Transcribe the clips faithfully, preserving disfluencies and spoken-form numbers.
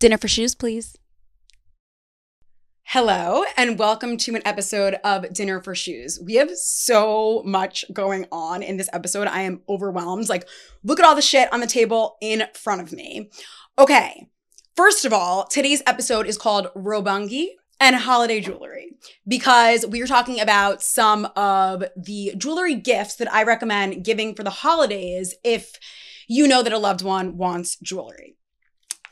Dinner for Shoes, please. Hello, and welcome to an episode of Dinner for Shoes. We have so much going on in this episode. I am overwhelmed. Like, look at all the shit on the table in front of me. Okay, first of all, today's episode is called Robongi and holiday jewelry, because we are talking about some of the jewelry gifts that I recommend giving for the holidays if you know that a loved one wants jewelry.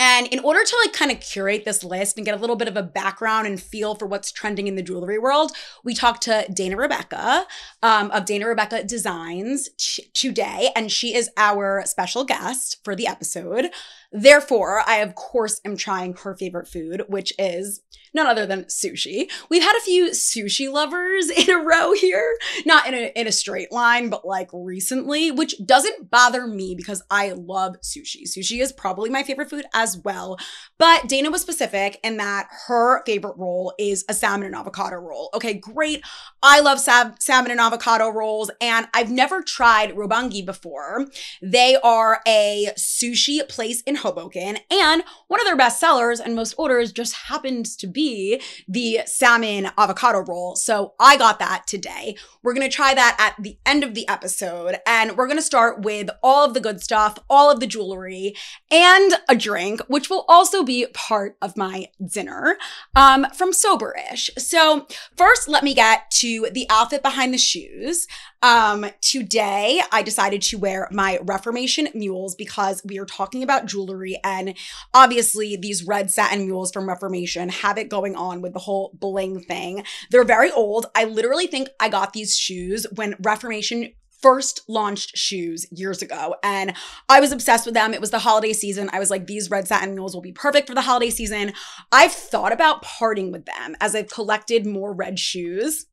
And in order to like kind of curate this list and get a little bit of a background and feel for what's trending in the jewelry world, we talked to Dana Rebecca um, of Dana Rebecca Designs today, and she is our special guest for the episode. Therefore, I of course am trying her favorite food, which is none other than sushi. We've had a few sushi lovers in a row here, not in a, in a straight line, but like recently, which doesn't bother me because I love sushi. Sushi is probably my favorite food as well. But Dana was specific in that her favorite roll is a salmon and avocado roll. Okay, great. I love sab- salmon and avocado rolls, and I've never tried Robongi before. They are a sushi place in Hoboken, and one of their best sellers and most orders just happens to be Be the salmon avocado roll. So I got that today. We're going to try that at the end of the episode. And we're going to start with all of the good stuff, all of the jewelry, and a drink, which will also be part of my dinner um, from Soberish. So first, let me get to the outfit behind the shoes. Um, today, I decided to wear my Reformation mules because we are talking about jewelry. And obviously, these red satin mules from Reformation have it going on with the whole bling thing. They're very old. I literally think I got these shoes when Reformation first launched shoes years ago, and I was obsessed with them. It was the holiday season. I was like, these red satin mules will be perfect for the holiday season. I've thought about parting with them as I've collected more red shoes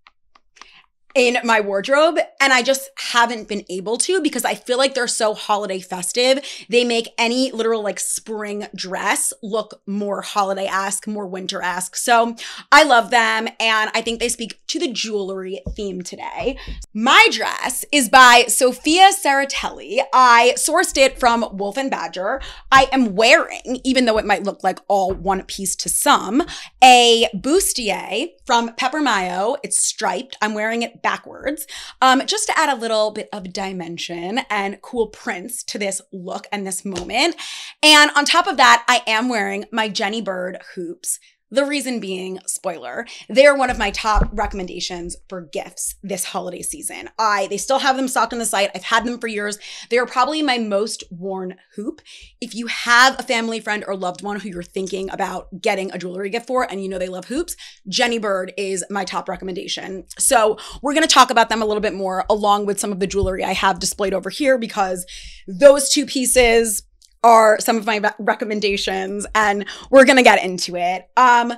in my wardrobe, and I just haven't been able to because I feel like they're so holiday festive. They make any literal like spring dress look more holiday-esque, more winter-esque. So I love them, and I think they speak to the jewelry theme today. My dress is by Sofia Tsereteli. I sourced it from Wolf and Badger. I am wearing, even though it might look like all one piece to some, a bustier from Peppermayo. It's striped. I'm wearing it backwards, um, just to add a little bit of dimension and cool prints to this look and this moment. And on top of that, I am wearing my Jenny Bird hoops. The reason being, spoiler, they are one of my top recommendations for gifts this holiday season. I, they still have them stocked on the site. I've had them for years. They are probably my most worn hoop. If you have a family friend or loved one who you're thinking about getting a jewelry gift for and you know they love hoops, Jenny Bird is my top recommendation. So we're going to talk about them a little bit more along with some of the jewelry I have displayed over here, because those two pieces are some of my recommendations, and we're gonna get into it. Um,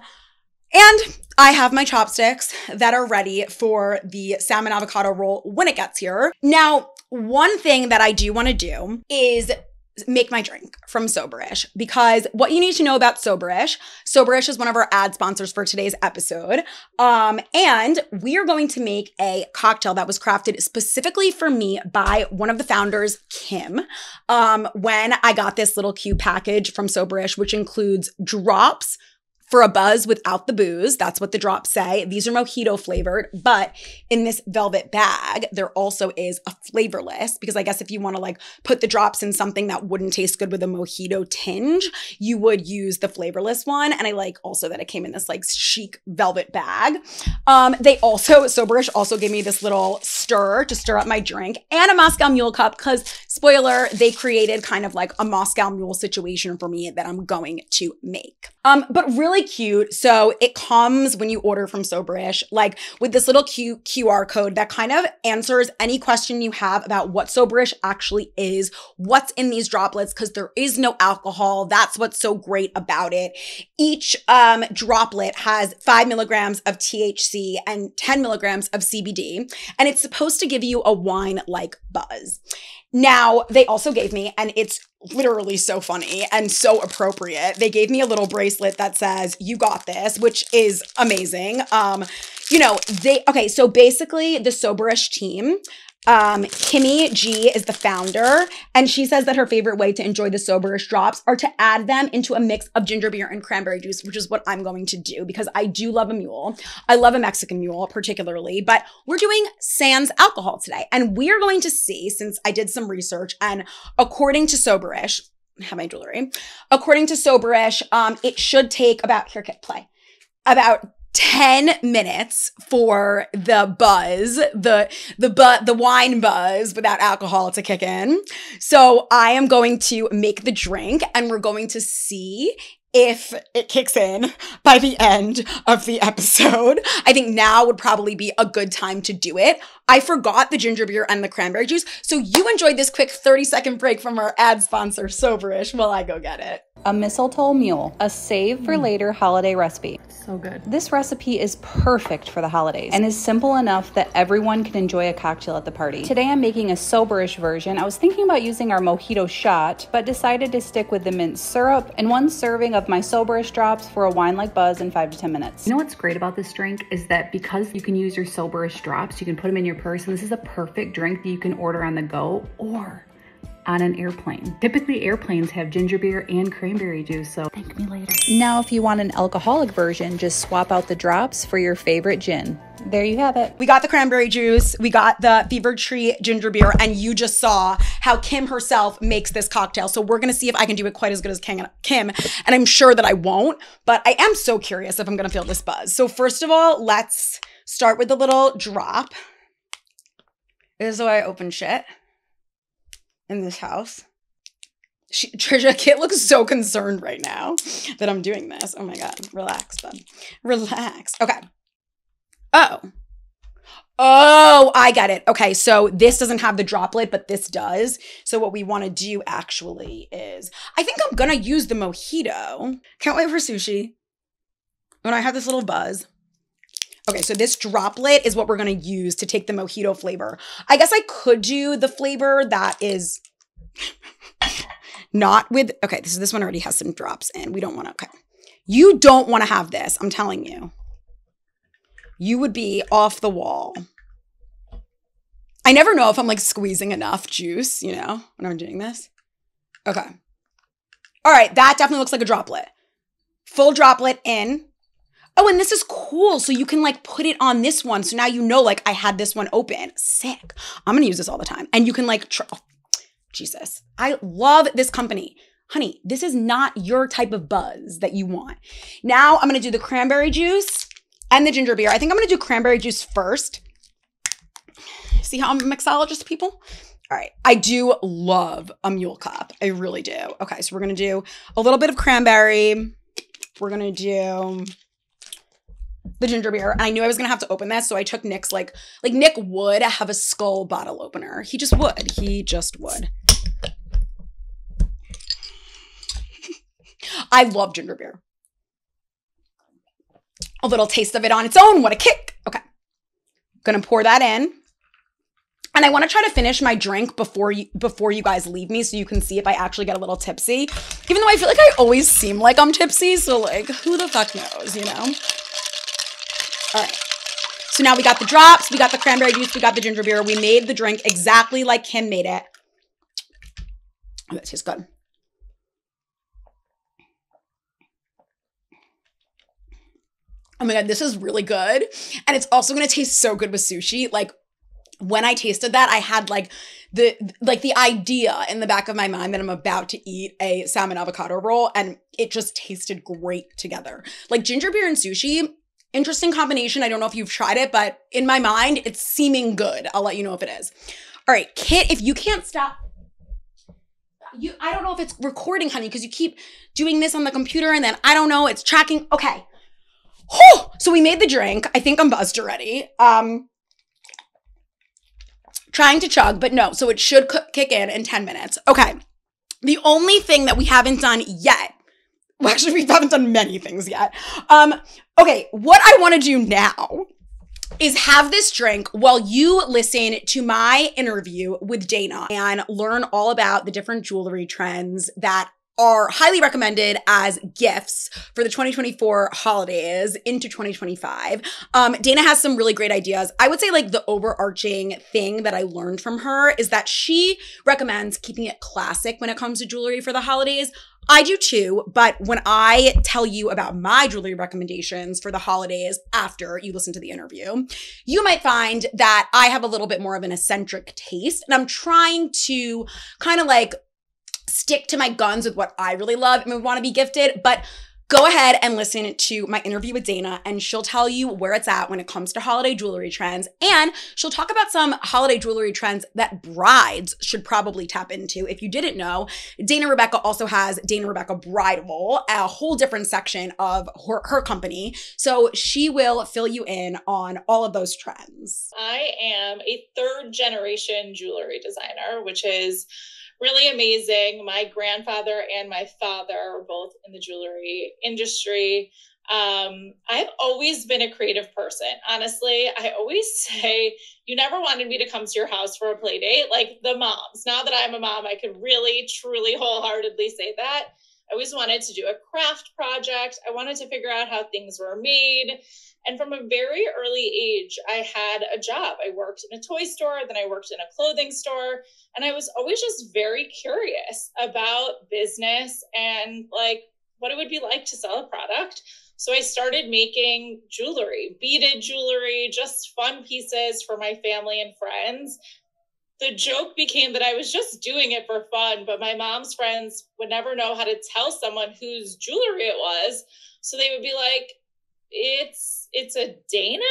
and I have my chopsticks that are ready for the salmon avocado roll when it gets here. Now, one thing that I do wanna do is make my drink from Soberish, because what you need to know about Soberish, Soberish is one of our ad sponsors for today's episode. Um, and we are going to make a cocktail that was crafted specifically for me by one of the founders, Kim, um, when I got this little cute package from Soberish, which includes drops for a buzz without the booze. That's what the drops say. These are mojito flavored, but in this velvet bag, there also is a flavorless, because I guess if you want to like put the drops in something that wouldn't taste good with a mojito tinge, you would use the flavorless one. And I like also that it came in this like chic velvet bag. Um, they also, Soberish also gave me this little stir to stir up my drink and a Moscow Mule cup, because spoiler, they created kind of like a Moscow Mule situation for me that I'm going to make. Um, but really cute. So it comes when you order from Soberish, like with this little cute Q R code that kind of answers any question you have about what Soberish actually is, what's in these droplets, because there is no alcohol. That's what's so great about it. Each um, droplet has five milligrams of T H C and ten milligrams of C B D, and it's supposed to give you a wine-like buzz. Now, they also gave me, and it's literally so funny and so appropriate, they gave me a little bracelet that says, "You got this," which is amazing. Um, you know, they, okay, so basically the Soberish team Um, Kimmy G is the founder, and she says that her favorite way to enjoy the Soberish drops are to add them into a mix of ginger beer and cranberry juice, which is what I'm going to do because I do love a mule. I love a Mexican mule particularly, but we're doing sans alcohol today. And we are going to see, since I did some research, and according to Soberish, I have my jewelry, according to Soberish, um, it should take about, here, kid, play, about ten minutes for the buzz, the the bu the wine buzz without alcohol to kick in. So I am going to make the drink and we're going to see if it kicks in by the end of the episode. I think now would probably be a good time to do it. I forgot the ginger beer and the cranberry juice. So you enjoyed this quick thirty second break from our ad sponsor, Soberish, while I go get it. A mistletoe mule, a save for later holiday recipe. It's so good. This recipe is perfect for the holidays and is simple enough that everyone can enjoy a cocktail at the party. Today I'm making a Soberish version. I was thinking about using our mojito shot, but decided to stick with the mint syrup and one serving of my Soberish drops for a wine-like buzz in five to ten minutes. You know what's great about this drink is that because you can use your Soberish drops, you can put them in your purse, and this is a perfect drink that you can order on the go or on an airplane. Typically airplanes have ginger beer and cranberry juice, so thank me later. Now if you want an alcoholic version, just swap out the drops for your favorite gin. There you have it. We got the cranberry juice, we got the Fever Tree ginger beer, and you just saw how Kim herself makes this cocktail. So we're gonna see if I can do it quite as good as Kim, and I'm sure that I won't, but I am so curious if I'm gonna feel this buzz. So first of all, let's start with the little drop. This is the way I open shit in this house. She, Trisha, Kit looks so concerned right now that I'm doing this. Oh my God, relax, bud, relax. Okay. Oh, oh, I got it. Okay, so this doesn't have the droplet, but this does. So what we want to do actually is, I think I'm gonna use the mojito. Can't wait for sushi. When I have this little buzz. Okay, so this droplet is what we're gonna use to take the mojito flavor. I guess I could do the flavor that is not with, okay, this, this one already has some drops in. We don't wanna, okay. You don't wanna have this, I'm telling you. You would be off the wall. I never know if I'm like squeezing enough juice, you know, when I'm doing this. Okay. All right, that definitely looks like a droplet. Full droplet in. Oh, and this is cool. So you can like put it on this one. So now you know, like I had this one open. Sick. I'm gonna use this all the time. And you can like, tr oh, Jesus, I love this company. Honey, this is not your type of buzz that you want. Now I'm gonna do the cranberry juice and the ginger beer. I think I'm gonna do cranberry juice first. See how I'm a mixologist, people? All right, I do love a mule cup. I really do. Okay, so we're gonna do a little bit of cranberry. We're gonna do the ginger beer. And I knew I was gonna have to open this, so I took Nick's like, like Nick would have a skull bottle opener. He just would, he just would. I love ginger beer. A little taste of it on its own, what a kick. Okay, gonna pour that in. And I wanna try to finish my drink before you, before you guys leave me so you can see if I actually get a little tipsy. Even though I feel like I always seem like I'm tipsy, so like who the fuck knows, you know? All right, so now we got the drops, we got the cranberry juice, we got the ginger beer. We made the drink exactly like Kim made it. Oh, that tastes good. Oh my God, this is really good. And it's also gonna taste so good with sushi. Like when I tasted that, I had like the, like the idea in the back of my mind that I'm about to eat a salmon avocado roll, and it just tasted great together. Like ginger beer and sushi, interesting combination. I don't know if you've tried it, but in my mind, it's seeming good. I'll let you know if it is. All right, Kit, if you can't stop, you, I don't know if it's recording, honey, because you keep doing this on the computer and then I don't know, it's tracking. Okay, whew! So we made the drink. I think I'm buzzed already. Um, trying to chug, but no, so it should kick in in ten minutes. Okay, the only thing that we haven't done yet, well, actually, we haven't done many things yet. Um, okay, what I want to do now is have this drink while you listen to my interview with Dana and learn all about the different jewelry trends that are highly recommended as gifts for the twenty twenty-four holidays into twenty twenty-five. Um, Dana has some really great ideas. I would say like the overarching thing that I learned from her is that she recommends keeping it classic when it comes to jewelry for the holidays. I do too, but when I tell you about my jewelry recommendations for the holidays after you listen to the interview, you might find that I have a little bit more of an eccentric taste, and I'm trying to kind of like stick to my guns with what I really love and would want to be gifted, but go ahead and listen to my interview with Dana and she'll tell you where it's at when it comes to holiday jewelry trends. And she'll talk about some holiday jewelry trends that brides should probably tap into. If you didn't know, Dana Rebecca also has Dana Rebecca Bridal, a whole different section of her, her company. So she will fill you in on all of those trends. I am a third generation jewelry designer, which is really amazing. My grandfather and my father are both in the jewelry industry. Um, I've always been a creative person. Honestly, I always say you never wanted me to come to your house for a play date, like the moms. Now that I'm a mom, I can really, truly, wholeheartedly say that. I always wanted to do a craft project. I wanted to figure out how things were made. And from a very early age, I had a job. I worked in a toy store, then I worked in a clothing store. And I was always just very curious about business and like what it would be like to sell a product. So I started making jewelry, beaded jewelry, just fun pieces for my family and friends. The joke became that I was just doing it for fun, but my mom's friends would never know how to tell someone whose jewelry it was. So they would be like, it's it's a Dana?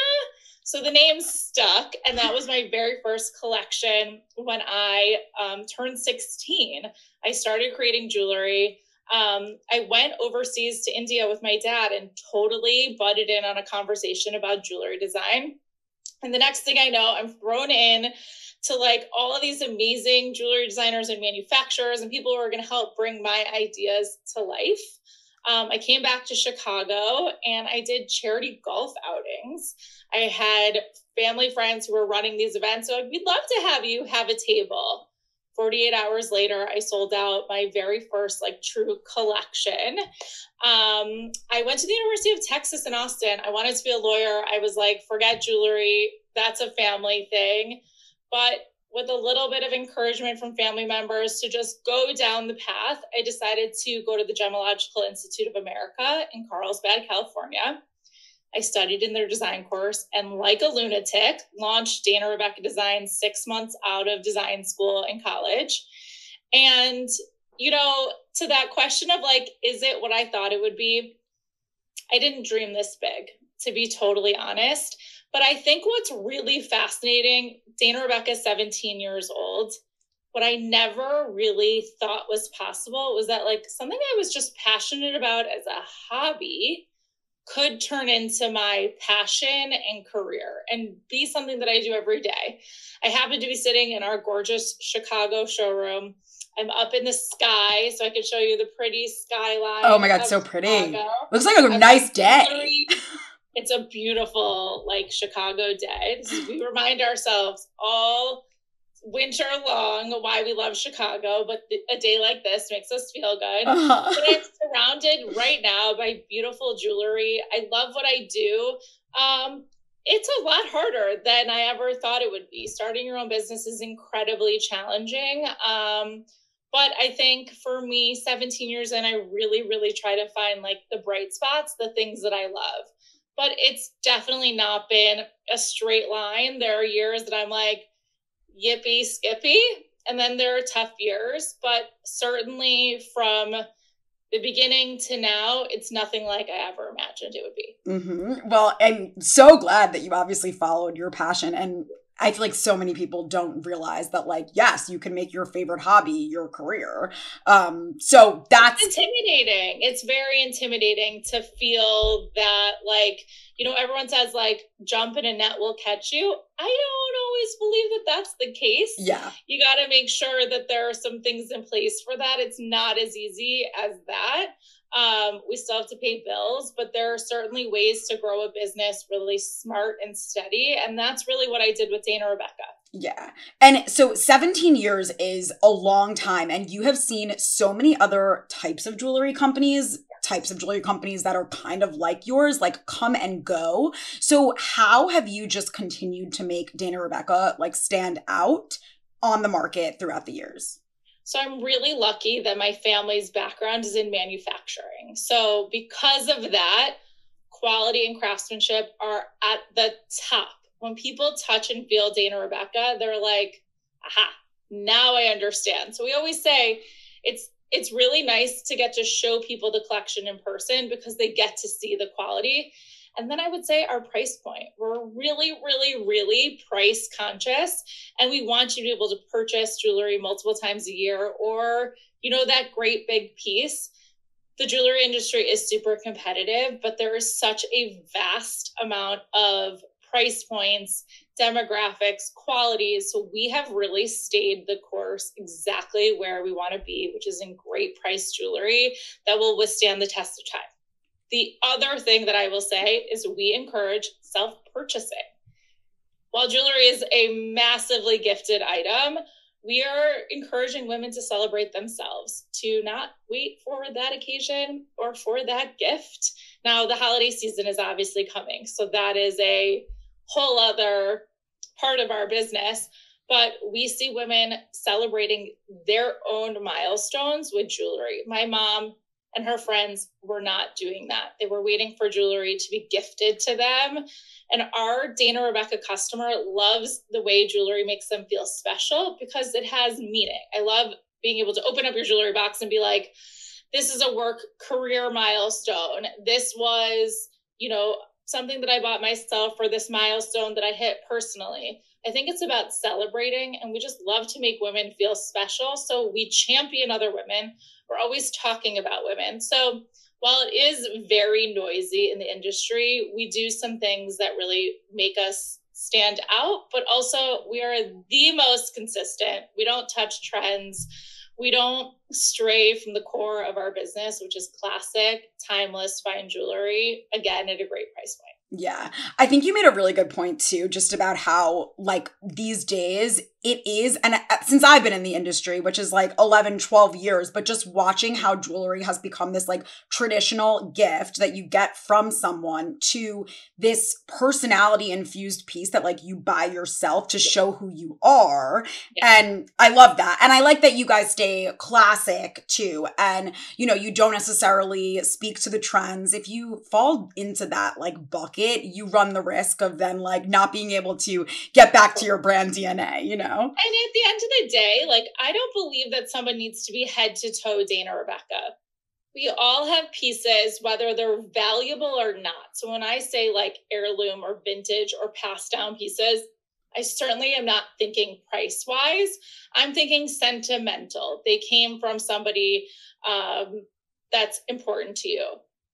So the name stuck, and that was my very first collection. When I um, turned sixteen, I started creating jewelry. Um, I went overseas to India with my dad and totally butted in on a conversation about jewelry design. And the next thing I know, I'm thrown in to like all of these amazing jewelry designers and manufacturers and people who are going to help bring my ideas to life. Um, I came back to Chicago and I did charity golf outings. I had family friends who were running these events. So we'd love to have you have a table. forty-eight hours later, I sold out my very first like true collection. Um, I went to the University of Texas in Austin. I wanted to be a lawyer. I was like, forget jewelry. That's a family thing. But with a little bit of encouragement from family members to just go down the path, I decided to go to the Gemological Institute of America in Carlsbad, California. I studied in their design course and, like a lunatic, launched Dana Rebecca Designs six months out of design school and college. And, you know, to that question of like, is it what I thought it would be? I didn't dream this big, to be totally honest. But I think what's really fascinating, Dana Rebecca is seventeen years old. What I never really thought was possible was that like something I was just passionate about as a hobby could turn into my passion and career and be something that I do every day. I happen to be sitting in our gorgeous Chicago showroom. I'm up in the sky, so I could show you the pretty skyline. Oh my God, so pretty. Chicago. Looks like a I'm nice day. It's a beautiful, like, Chicago day. This is, we remind ourselves all winter long why we love Chicago, but th- a day like this makes us feel good. Uh-huh. But I'm surrounded right now by beautiful jewelry. I love what I do. Um, it's a lot harder than I ever thought it would be. Starting your own business is incredibly challenging. Um, but I think for me, seventeen years in, I really, really try to find, like, the bright spots, the things that I love. But it's definitely not been a straight line. There are years that I'm like, yippee, skippy. And then there are tough years. But certainly from the beginning to now, it's nothing like I ever imagined it would be. Mm-hmm. Well, I'm so glad that you obviously followed your passion. And I feel like so many people don't realize that, like, yes, you can make your favorite hobby your career. Um, so that's it's intimidating. It's very intimidating to feel that, like, you know, everyone says, like, jump and a net will catch you. I don't always believe that that's the case. Yeah. You got to make sure that there are some things in place for that. It's not as easy as that. Um, we still have to pay bills, but there are certainly ways to grow a business really smart and steady. And that's really what I did with Dana Rebecca. Yeah. And so seventeen years is a long time. And you have seen so many other types of jewelry companies, types of jewelry companies that are kind of like yours, like come and go. So how have you just continued to make Dana Rebecca like stand out on the market throughout the years? So I'm really lucky that my family's background is in manufacturing. So because of that, quality and craftsmanship are at the top. When people touch and feel Dana Rebecca, they're like, aha, now I understand. So we always say it's it's really nice to get to show people the collection in person because they get to see the quality. And then I would say our price point. We're really, really, really price conscious. And we want you to be able to purchase jewelry multiple times a year or, you know, that great big piece. The jewelry industry is super competitive, but there is such a vast amount of price points, demographics, qualities. So we have really stayed the course exactly where we want to be, which is in great price jewelry that will withstand the test of time. The other thing that I will say is we encourage self-purchasing. While jewelry is a massively gifted item, we are encouraging women to celebrate themselves, to not wait for that occasion or for that gift. Now, the holiday season is obviously coming, so that is a whole other part of our business, but we see women celebrating their own milestones with jewelry. My mom and her friends were not doing that. They were waiting for jewelry to be gifted to them. And our Dana Rebecca customer loves the way jewelry makes them feel special because it has meaning. I love being able to open up your jewelry box and be like, this is a work career milestone. This was, you know, something that I bought myself for this milestone that I hit personally. I think it's about celebrating, and we just love to make women feel special. So we champion other women. We're always talking about women. So while it is very noisy in the industry, we do some things that really make us stand out, but also we are the most consistent. We don't touch trends. We don't stray from the core of our business, which is classic, timeless, fine jewelry, again, at a great price point. Yeah. I think you made a really good point too, just about how like these days it is, and since I've been in the industry, which is like eleven, twelve years, but just watching how jewelry has become this like traditional gift that you get from someone to this personality infused piece that like you buy yourself to show who you are. Yeah. And I love that. And I like that you guys stay classic too. And you know, you don't necessarily speak to the trends. If you fall into that like bucket, It, you run the risk of then like not being able to get back to your brand D N A, you know? And at the end of the day, like I don't believe that someone needs to be head to toe Dana Rebecca. We all have pieces, whether they're valuable or not. So when I say like heirloom or vintage or passed down pieces, I certainly am not thinking price-wise. I'm thinking sentimental. They came from somebody um, that's important to you.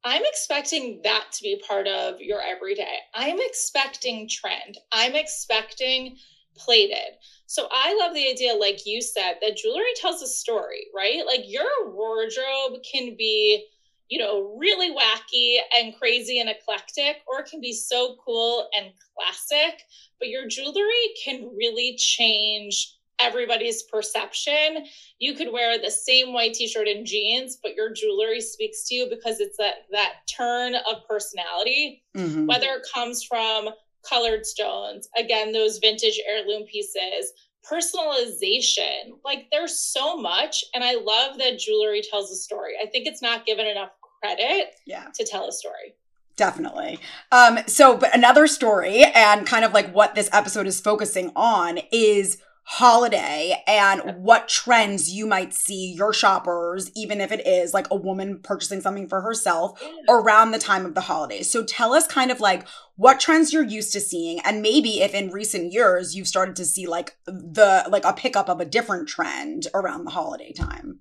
I'm expecting that to be part of your everyday. I'm expecting trend. I'm expecting plated. So I love the idea, like you said, that jewelry tells a story, right? Like your wardrobe can be, you know, really wacky and crazy and eclectic, or it can be so cool and classic, but your jewelry can really change everybody's perception. You could wear the same white t-shirt and jeans, but your jewelry speaks to you because it's that, that turn of personality, mm-hmm. whether it comes from colored stones, again, those vintage heirloom pieces, personalization, like there's so much. And I love that jewelry tells a story. I think it's not given enough credit yeah. to tell a story. Definitely. Um, so, but another story and kind of like what this episode is focusing on is holiday and what trends you might see your shoppers, even if it is like a woman purchasing something for herself around the time of the holidays. So tell us kind of like what trends you're used to seeing, and maybe if in recent years you've started to see like the like a pickup of a different trend around the holiday time.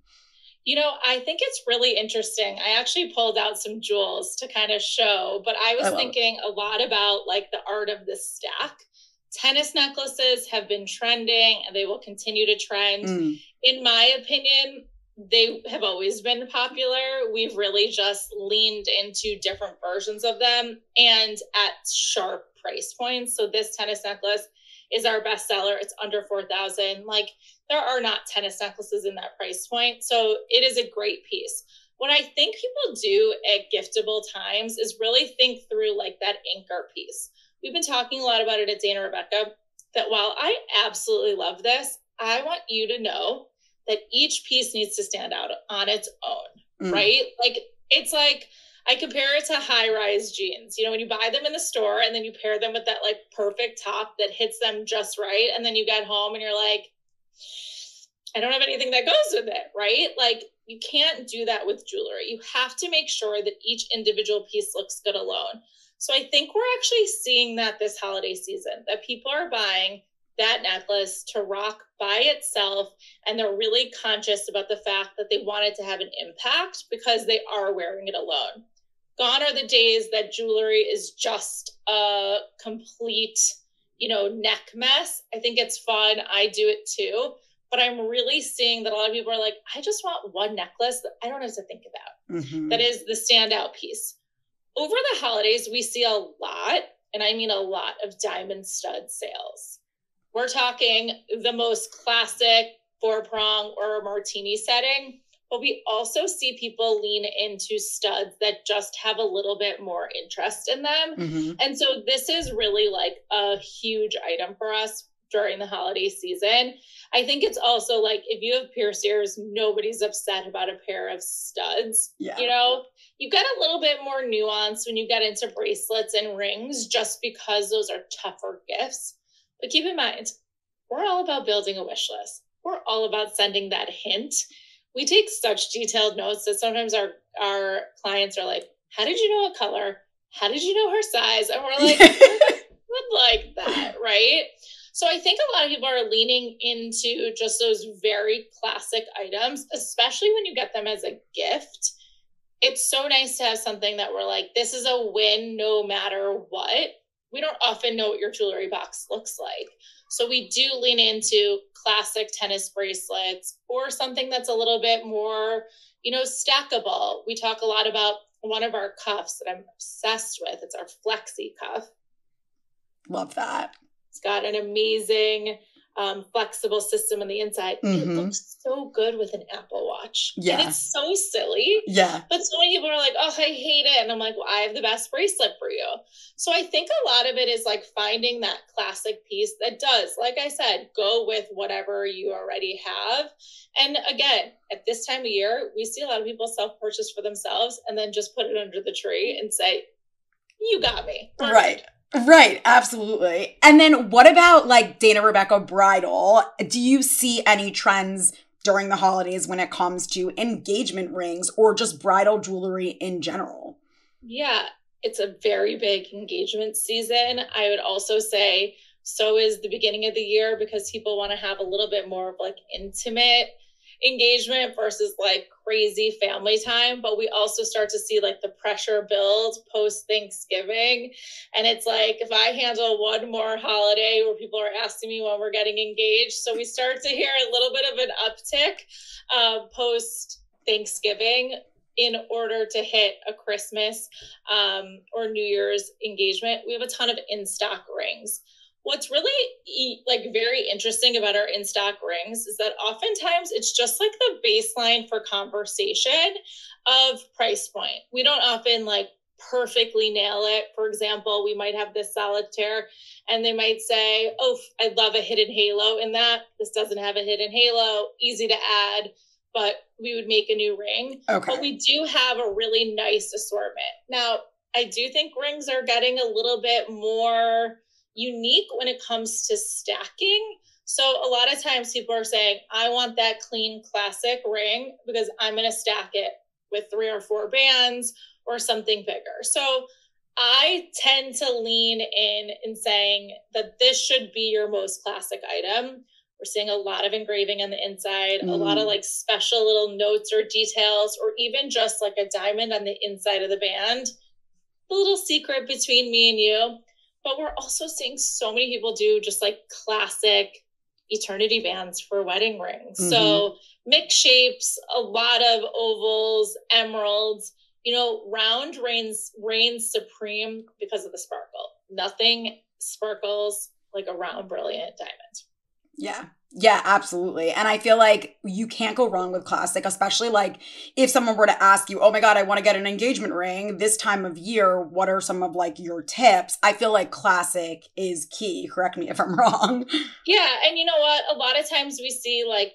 You know, I think it's really interesting. I actually pulled out some jewels to kind of show, but I was I thinking it. a lot about like the art of the stack. Tennis necklaces have been trending and they will continue to trend. Mm. In my opinion, they have always been popular. We've really just leaned into different versions of them and at sharp price points. So this tennis necklace is our best seller. It's under four thousand dollars. Like, there are not tennis necklaces in that price point. So it is a great piece. What I think people do at giftable times is really think through like that anchor piece. We've been talking a lot about it at Dana Rebecca, that while I absolutely love this, I want you to know that each piece needs to stand out on its own, mm. right? Like, it's like, I compare it to high-rise jeans. You know, when you buy them in the store and then you pair them with that like perfect top that hits them just right. And then you get home and you're like, I don't have anything that goes with it, right? Like, you can't do that with jewelry. You have to make sure that each individual piece looks good alone. So I think we're actually seeing that this holiday season, that people are buying that necklace to rock by itself. And they're really conscious about the fact that they want it to have an impact because they are wearing it alone. Gone are the days that jewelry is just a complete, you know, neck mess. I think it's fun. I do it too. But I'm really seeing that a lot of people are like, I just want one necklace that I don't have to think about. Mm-hmm. That is the standout piece. Over the holidays, we see a lot, and I mean a lot, of diamond stud sales. We're talking the most classic four prong or martini setting, but we also see people lean into studs that just have a little bit more interest in them. Mm-hmm. And so this is really like a huge item for us during the holiday season. I think it's also like, if you have piercers, nobody's upset about a pair of studs. Yeah. You know, you've got a little bit more nuance when you get into bracelets and rings, just because those are tougher gifts. But keep in mind, we're all about building a wish list. We're all about sending that hint. We take such detailed notes that sometimes our, our clients are like, how did you know what color? How did you know her size? And we're like, would like that, right? So I think a lot of people are leaning into just those very classic items, especially when you get them as a gift. It's so nice to have something that we're like, this is a win no matter what. We don't often know what your jewelry box looks like. So we do lean into classic tennis bracelets or something that's a little bit more, you know, stackable. We talk a lot about one of our cuffs that I'm obsessed with. It's our flexi cuff. Love that. It's got an amazing um, flexible system on the inside. Mm-hmm. It looks so good with an Apple Watch. Yeah. And it's so silly. Yeah. But so many people are like, oh, I hate it. And I'm like, well, I have the best bracelet for you. So I think a lot of it is like finding that classic piece that does, like I said, go with whatever you already have. And again, at this time of year, we see a lot of people self-purchase for themselves and then just put it under the tree and say, you got me. Perfect. Right. Right, absolutely. And then what about like Dana Rebecca Bridal? Do you see any trends during the holidays when it comes to engagement rings or just bridal jewelry in general? Yeah, it's a very big engagement season. I would also say so is the beginning of the year, because people want to have a little bit more of like intimate engagement versus like crazy family time. But we also start to see like the pressure build post Thanksgiving. And it's like, if I handle one more holiday where people are asking me when we're getting engaged. So we start to hear a little bit of an uptick uh, post Thanksgiving in order to hit a Christmas um, or New Year's engagement. We have a ton of in-stock rings. What's really like very interesting about our in-stock rings is that oftentimes it's just like the baseline for conversation of price point. We don't often like perfectly nail it. For example, we might have this solitaire and they might say, oh, I'd love a hidden halo in that. This doesn't have a hidden halo, easy to add, but we would make a new ring. Okay. But we do have a really nice assortment. Now, I do think rings are getting a little bit more unique when it comes to stacking. So a lot of times people are saying, I want that clean classic ring because I'm going to stack it with three or four bands or something bigger. So I tend to lean in in saying that this should be your most classic item. We're seeing a lot of engraving on the inside, mm. a lot of like special little notes or details, or even just like a diamond on the inside of the band. The little secret between me and you. But we're also seeing so many people do just like classic eternity bands for wedding rings. Mm-hmm. So mixed shapes, a lot of ovals, emeralds, you know, round reigns, reigns supreme because of the sparkle. Nothing sparkles like a round brilliant diamond. Yeah. Yeah, absolutely. And I feel like you can't go wrong with classic, especially like if someone were to ask you, oh my God, I want to get an engagement ring this time of year. What are some of like your tips? I feel like classic is key. Correct me if I'm wrong. Yeah. And you know what? A lot of times we see like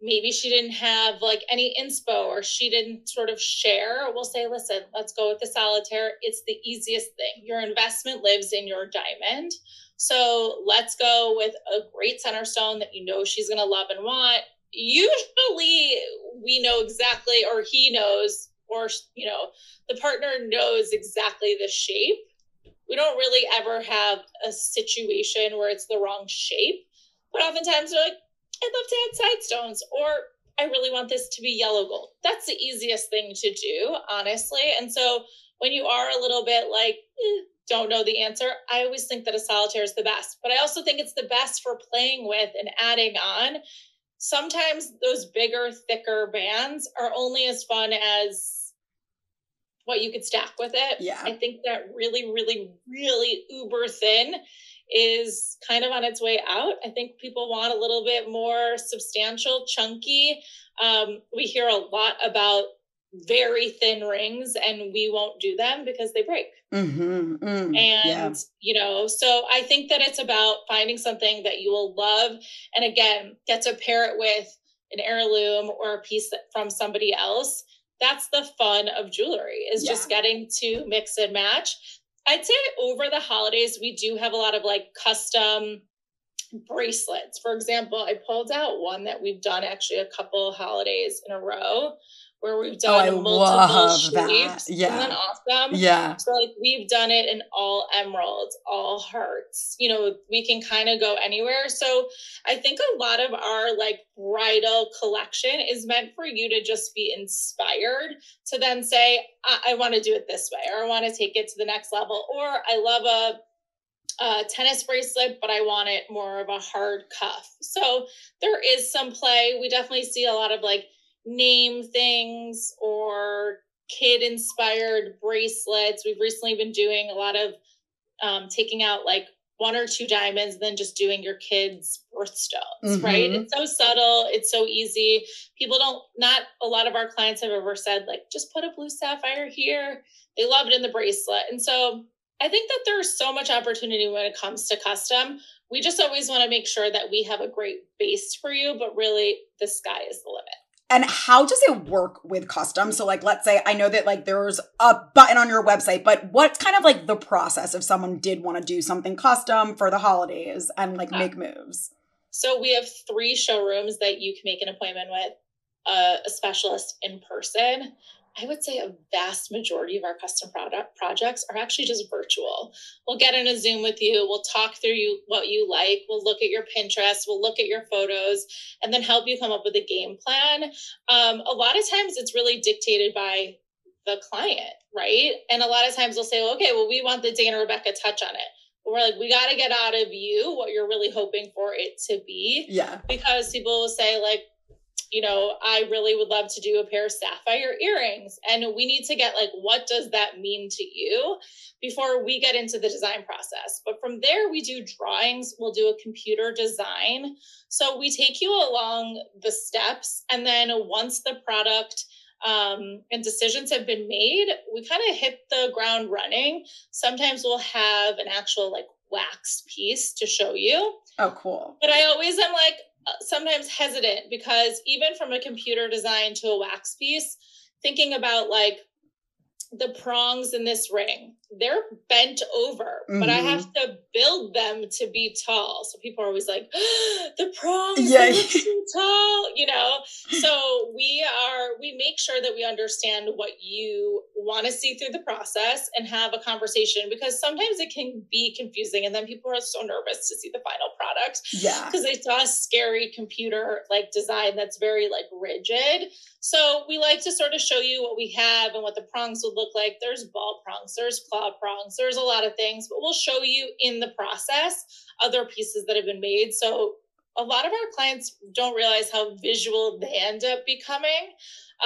maybe she didn't have like any inspo or she didn't sort of share. We'll say, listen, let's go with the solitaire. It's the easiest thing. Your investment lives in your diamond. So let's go with a great center stone that you know she's going to love and want. Usually we know exactly, or he knows, or, you know, the partner knows exactly the shape. We don't really ever have a situation where it's the wrong shape. But oftentimes we're like, I'd love to add side stones, or I really want this to be yellow gold. That's the easiest thing to do, honestly. And so when you are a little bit like, eh, don't know the answer, I always think that a solitaire is the best, but I also think it's the best for playing with and adding on. Sometimes those bigger, thicker bands are only as fun as what you could stack with it. Yeah. I think that really, really, really uber thin is kind of on its way out. I think people want a little bit more substantial, chunky. Um, we hear a lot about very thin rings and we won't do them because they break. Mm-hmm. Mm, and, yeah. you know, so I think that it's about finding something that you will love. And again, get to pair it with an heirloom or a piece from somebody else. That's the fun of jewelry, is yeah. just getting to mix and match. I'd say over the holidays, we do have a lot of like custom bracelets. For example, I pulled out one that we've done actually a couple holidays in a row where we've done oh, multiple shapes. Yeah. Isn't that awesome? Yeah. So like we've done it in all emeralds, all hearts, you know, we can kind of go anywhere. So I think a lot of our like bridal collection is meant for you to just be inspired to then say, I, I want to do it this way, or I want to take it to the next level. Or I love a a tennis bracelet, but I want it more of a hard cuff. So there is some play. We definitely see a lot of like name things or kid inspired bracelets. We've recently been doing a lot of um, taking out like one or two diamonds and then just doing your kids' birthstones, mm-hmm. right? It's so subtle. It's so easy. People don't, not a lot of our clients have ever said like, just put a blue sapphire here. They love it in the bracelet. And so I think that there's so much opportunity when it comes to custom. We just always want to make sure that we have a great base for you, but really the sky is the limit. And how does it work with custom? So like, let's say, I know that like there's a button on your website, but what's kind of like the process if someone did want to do something custom for the holidays and like yeah. make moves? So we have three showrooms that you can make an appointment with uh, a specialist in person. I would say a vast majority of our custom product projects are actually just virtual. We'll get in a Zoom with you. We'll talk through you, what you like. We'll look at your Pinterest. We'll look at your photos and then help you come up with a game plan. Um, a lot of times it's really dictated by the client, right? And a lot of times they'll say, well, okay, well, we want the Dana Rebecca touch on it. We're like, we got to get out of you what you're really hoping for it to be. Yeah. Because people will say like, you know, I really would love to do a pair of sapphire earrings. And we need to get like, what does that mean to you before we get into the design process? But from there, we do drawings. We'll do a computer design. So we take you along the steps. And then once the product um, and decisions have been made, we kind of hit the ground running. Sometimes we'll have an actual like wax piece to show you. Oh, cool. But I always am like, sometimes hesitant, because even from a computer design to a wax piece, thinking about like the prongs in this ring, they're bent over, mm-hmm. but I have to build them to be tall. So people are always like, oh, the prongs yeah. look too tall, you know? So we are, we make sure that we understand what you want to see through the process and have a conversation, because sometimes it can be confusing. And then people are so nervous to see the final product yeah. because they saw a scary computer like design that's very like rigid. So we like to sort of show you what we have and what the prongs would look like. There's ball prongs, there's claw prongs, there's a lot of things, but we'll show you in the process other pieces that have been made. So a lot of our clients don't realize how visual they end up becoming,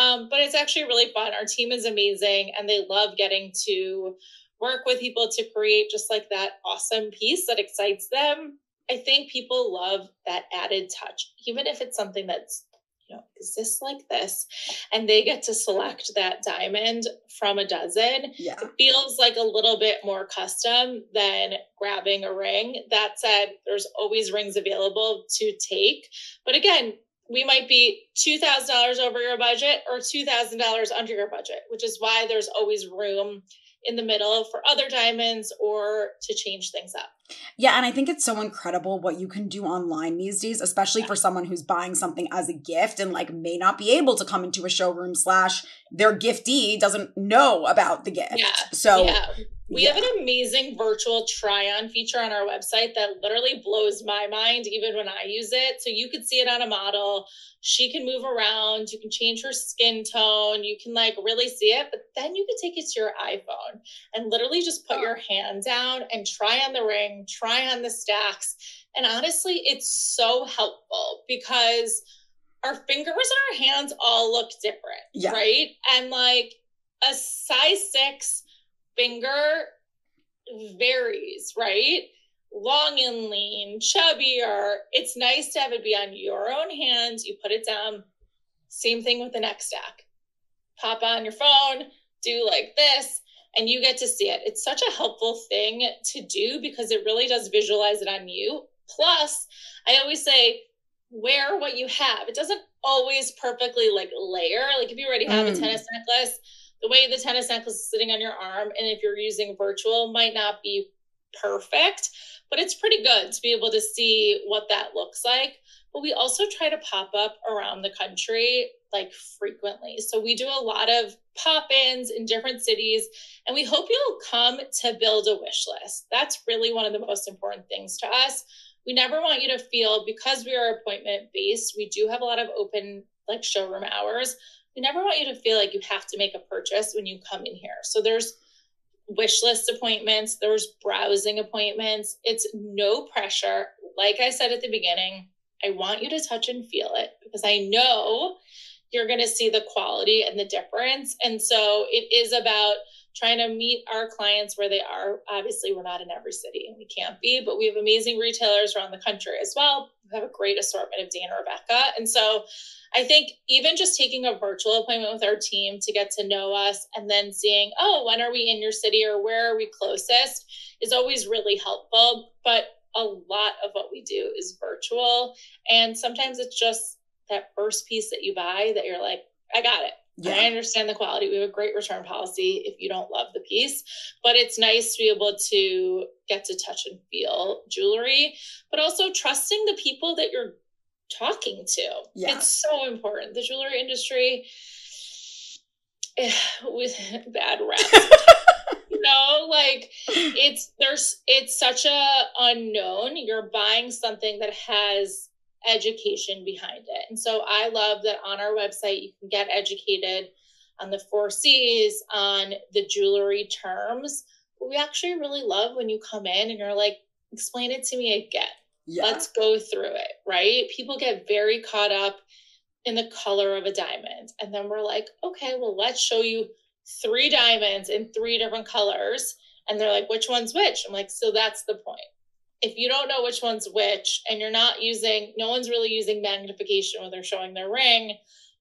um, but it's actually really fun. Our team is amazing and they love getting to work with people to create just like that awesome piece that excites them. I think people love that added touch, even if it's something that's, you know, exists like this, and they get to select that diamond from a dozen. Yeah. It feels like a little bit more custom than grabbing a ring. That said, there's always rings available to take. But again, we might be two thousand dollars over your budget or two thousand dollars under your budget, which is why there's always room in the middle for other diamonds or to change things up. Yeah. And I think it's so incredible what you can do online these days, especially yeah. for someone who's buying something as a gift and like may not be able to come into a showroom slash their giftee doesn't know about the gift. Yeah. So yeah. we yeah. have an amazing virtual try-on feature on our website that literally blows my mind even when I use it. So you could see it on a model. She can move around. You can change her skin tone. You can like really see it, but then you can take it to your iPhone and literally just put oh. your hand down and try on the ring, try on the stacks. And honestly, it's so helpful because our fingers and our hands all look different, yeah. right? And like a size six finger varies, right? Long and lean, chubbier. It's nice to have it be on your own hands. You put it down. Same thing with the neck stack. Pop on your phone, do like this, and you get to see it. It's such a helpful thing to do because it really does visualize it on you. Plus, I always say, wear what you have. It doesn't always perfectly like layer. Like if you already have mm. a tennis necklace, the way the tennis necklace is sitting on your arm, and if you're using virtual, might not be perfect, but it's pretty good to be able to see what that looks like. But we also try to pop up around the country like frequently. So we do a lot of pop-ins in different cities, and we hope you'll come to build a wish list. That's really one of the most important things to us. We never want you to feel, because we are appointment-based, we do have a lot of open like showroom hours. We never want you to feel like you have to make a purchase when you come in here. So there's wish list appointments, there's browsing appointments. It's no pressure. Like I said at the beginning, I want you to touch and feel it because I know you're going to see the quality and the difference. And so it is about trying to meet our clients where they are. Obviously, we're not in every city and we can't be, but we have amazing retailers around the country as well. We have a great assortment of Dana Rebecca. And so I think even just taking a virtual appointment with our team to get to know us and then seeing, oh, when are we in your city or where are we closest is always really helpful. But a lot of what we do is virtual. And sometimes it's just that first piece that you buy that you're like, I got it. Yeah. I understand the quality. We have a great return policy if you don't love the piece, but it's nice to be able to get to touch and feel jewelry, but also trusting the people that you're talking to. Yeah. It's so important. The jewelry industry with bad rap. You know, like it's there's it's such a unknown. You're buying something that has education behind it. And so I love that on our website you can get educated on the four C's, on the jewelry terms. But we actually really love when you come in and you're like, explain it to me again. Yeah. Let's go through it, right? People get very caught up in the color of a diamond. And then we're like, okay, well, let's show you three diamonds in three different colors. And they're like, which one's which? I'm like, so that's the point. If you don't know which one's which and you're not using, no one's really using magnification when they're showing their ring,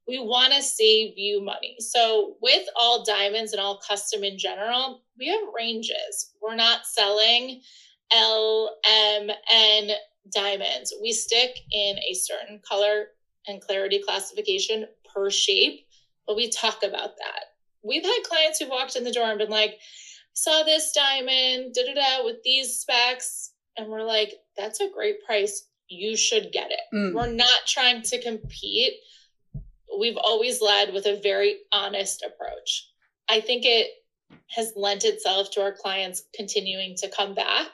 we want to save you money. So with all diamonds and all custom in general, we have ranges. We're not selling L, M, N diamonds. We stick in a certain color and clarity classification per shape, but we talk about that. We've had clients who've walked in the door and been like, saw this diamond, da da da, with these specs. And we're like, that's a great price. You should get it. Mm. We're not trying to compete. We've always led with a very honest approach. I think it has lent itself to our clients continuing to come back.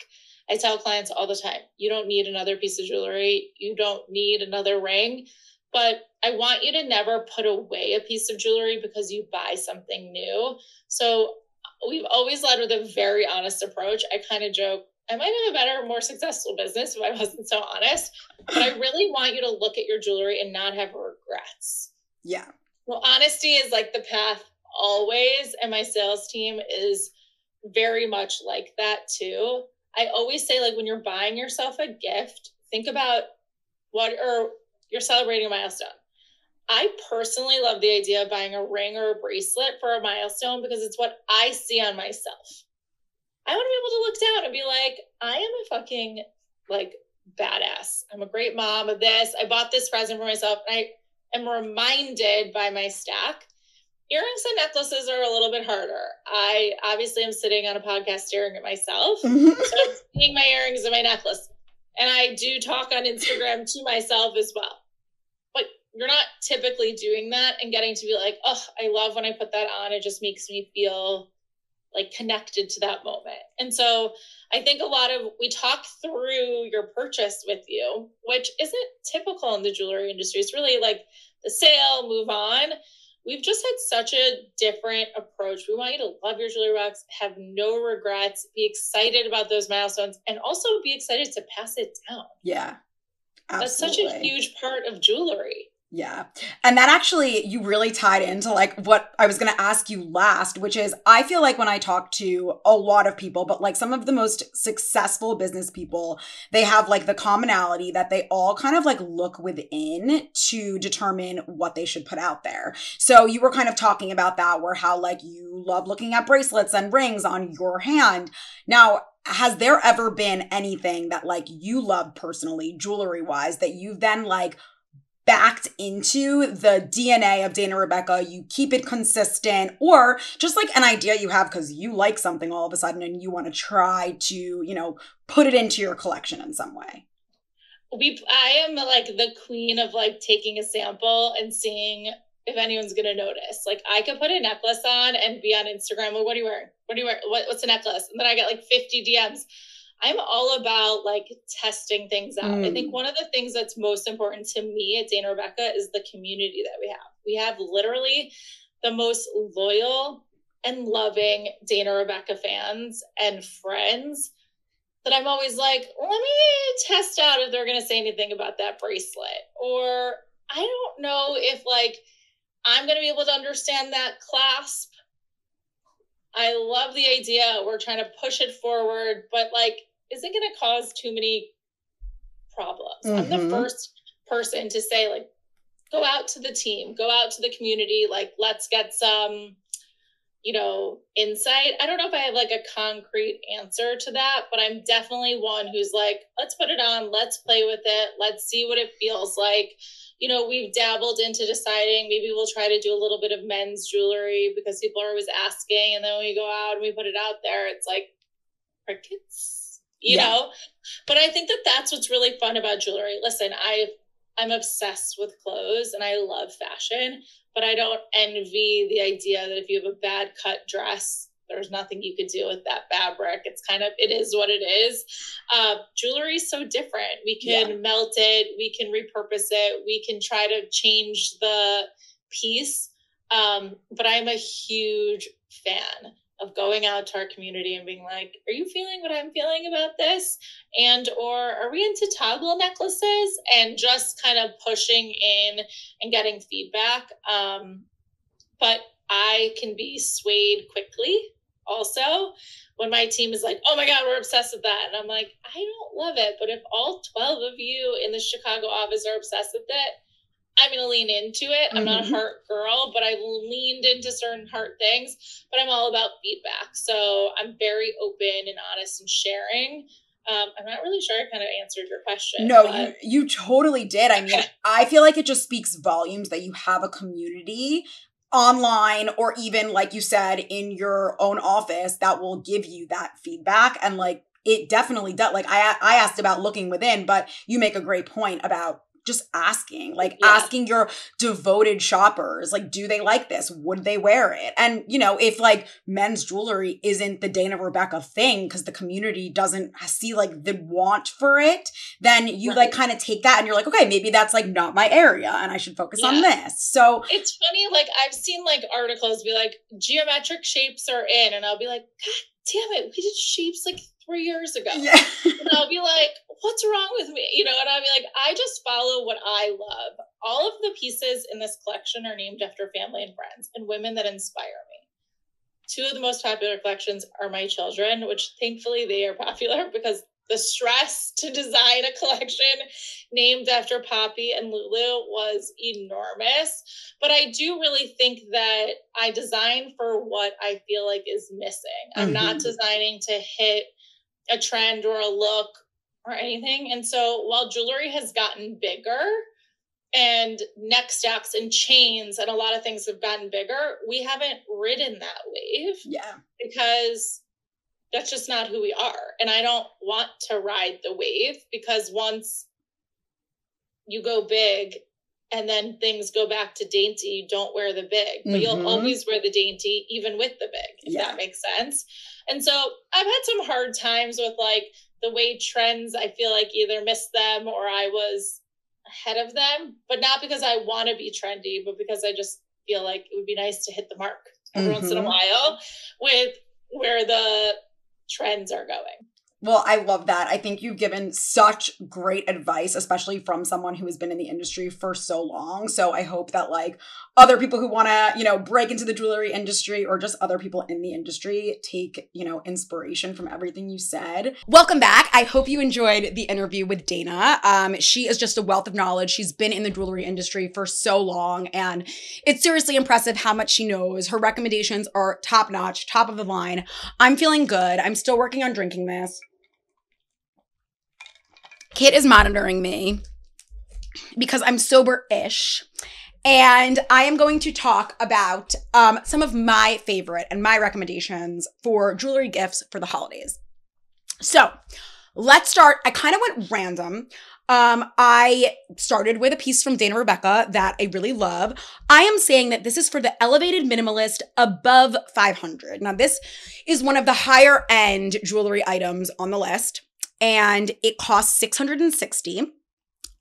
I tell clients all the time, you don't need another piece of jewelry. You don't need another ring. But I want you to never put away a piece of jewelry because you buy something new. So we've always led with a very honest approach. I kind of joke, I might have a better, more successful business if I wasn't so honest. But I really want you to look at your jewelry and not have regrets. Yeah. Well, honesty is like the path always. And my sales team is very much like that too. I always say, like, when you're buying yourself a gift, think about what, or you're celebrating a milestone. I personally love the idea of buying a ring or a bracelet for a milestone because it's what I see on myself. I want to be able to look down and be like, I am a fucking, like, badass. I'm a great mom of this. I bought this present for myself. And I am reminded by my stack. Earrings and necklaces are a little bit harder. I obviously am sitting on a podcast staring at myself. So I'm seeing my earrings and my necklace. And I do talk on Instagram to myself as well. But you're not typically doing that and getting to be like, oh, I love when I put that on. It just makes me feel like connected to that moment. And so I think a lot of, we talk through your purchase with you, which isn't typical in the jewelry industry. It's really like the sale, move on. We've just had such a different approach. We want you to love your jewelry box, have no regrets, be excited about those milestones, and also be excited to pass it down. Yeah, absolutely. That's such a huge part of jewelry. Yeah. And that actually, you really tied into like what I was going to ask you last, which is I feel like when I talk to a lot of people, but like some of the most successful business people, they have like the commonality that they all kind of like look within to determine what they should put out there. So you were kind of talking about that, where how like you love looking at bracelets and rings on your hand. Now, has there ever been anything that like you love personally, jewelry wise, that you've then like backed into the D N A of Dana Rebecca, you keep it consistent, or just like an idea you have because you like something all of a sudden and you want to try to, you know, put it into your collection in some way? We, I am like the queen of like taking a sample and seeing if anyone's going to notice. Like I could put a necklace on and be on Instagram, like, what are you wearing? What are you wearing? What, what's a necklace? And then I get like fifty D Ms. I'm all about like testing things out. Mm. I think one of the things that's most important to me at Dana Rebecca is the community that we have. We have literally the most loyal and loving Dana Rebecca fans and friends that I'm always like, let me test out if they're going to say anything about that bracelet. Or I don't know if like I'm going to be able to understand that clasp. I love the idea. We're trying to push it forward, but like, is it going to cause too many problems? Mm-hmm. I'm the first person to say, like, go out to the team, go out to the community. Like, let's get some, you know, insight. I don't know if I have like a concrete answer to that, but I'm definitely one who's like, let's put it on. Let's play with it. Let's see what it feels like. You know, we've dabbled into deciding maybe we'll try to do a little bit of men's jewelry because people are always asking. And then when we go out and we put it out there, it's like crickets, you yeah. know? But I think that that's what's really fun about jewelry. Listen, I, I'm obsessed with clothes and I love fashion, but I don't envy the idea that if you have a bad cut dress, there's nothing you could do with that fabric. It's kind of, it is what it is. Uh, jewelry is so different. We can yeah. melt it. We can repurpose it. We can try to change the piece. Um, but I'm a huge fan of going out to our community and being like, are you feeling what I'm feeling about this? And, or are we into toggle necklaces? And just kind of pushing in and getting feedback. Um, but I can be swayed quickly. Also, when my team is like, oh my God, we're obsessed with that. And I'm like, I don't love it. But if all twelve of you in the Chicago office are obsessed with it, I'm going to lean into it. Mm-hmm. I'm not a heart girl, but I've leaned into certain heart things, but I'm all about feedback. So I'm very open and honest and sharing. Um, I'm not really sure I kind of answered your question. No, but you, you totally did. I mean, I feel like it just speaks volumes that you have a community online, or even like you said, in your own office that will give you that feedback. And like, it definitely does. Like I, I asked about looking within, but you make a great point about just asking, like yeah. asking your devoted shoppers, like, do they like this? Would they wear it? And, you know, if like men's jewelry isn't the Dana Rebecca thing because the community doesn't see like the want for it, then you right. like kind of take that and you're like, okay, maybe that's like not my area and I should focus yeah. on this. So it's funny. Like I've seen like articles be like geometric shapes are in, and I'll be like, God damn it. We did shapes like three years ago. Yeah. And I'll be like, what's wrong with me? You know, and I'll be like, I just follow what I love. All of the pieces in this collection are named after family and friends and women that inspire me. two of the most popular collections are my children, which thankfully they are popular because the stress to design a collection named after Poppy and Lulu was enormous. But I do really think that I design for what I feel like is missing. Mm-hmm. I'm not designing to hit a trend or a look or anything. And so while jewelry has gotten bigger and neck stacks and chains and a lot of things have gotten bigger, we haven't ridden that wave. Yeah. Because that's just not who we are. And I don't want to ride the wave, because once you go big and then things go back to dainty, you don't wear the big, but mm-hmm. you'll always wear the dainty, even with the big, if yeah. that makes sense. And so I've had some hard times with like the way trends, I feel like either missed them or I was ahead of them, but not because I want to be trendy, but because I just feel like it would be nice to hit the mark every mm-hmm. once in a while with where the trends are going. Well, I love that. I think you've given such great advice, especially from someone who has been in the industry for so long. So I hope that like other people who want to, you know, break into the jewelry industry or just other people in the industry take, you know, inspiration from everything you said. Welcome back. I hope you enjoyed the interview with Dana. Um, she is just a wealth of knowledge. She's been in the jewelry industry for so long, and it's seriously impressive how much she knows. Her recommendations are top notch, top of the line. I'm feeling good. I'm still working on drinking this. Kit is monitoring me because I'm sober-ish, and I am going to talk about um, some of my favorite and my recommendations for jewelry gifts for the holidays. So let's start. I kind of went random. Um, I started with a piece from Dana Rebecca that I really love. I am saying that this is for the elevated minimalist above five hundred. Now, this is one of the higher end jewelry items on the list, and it costs six hundred sixty dollars.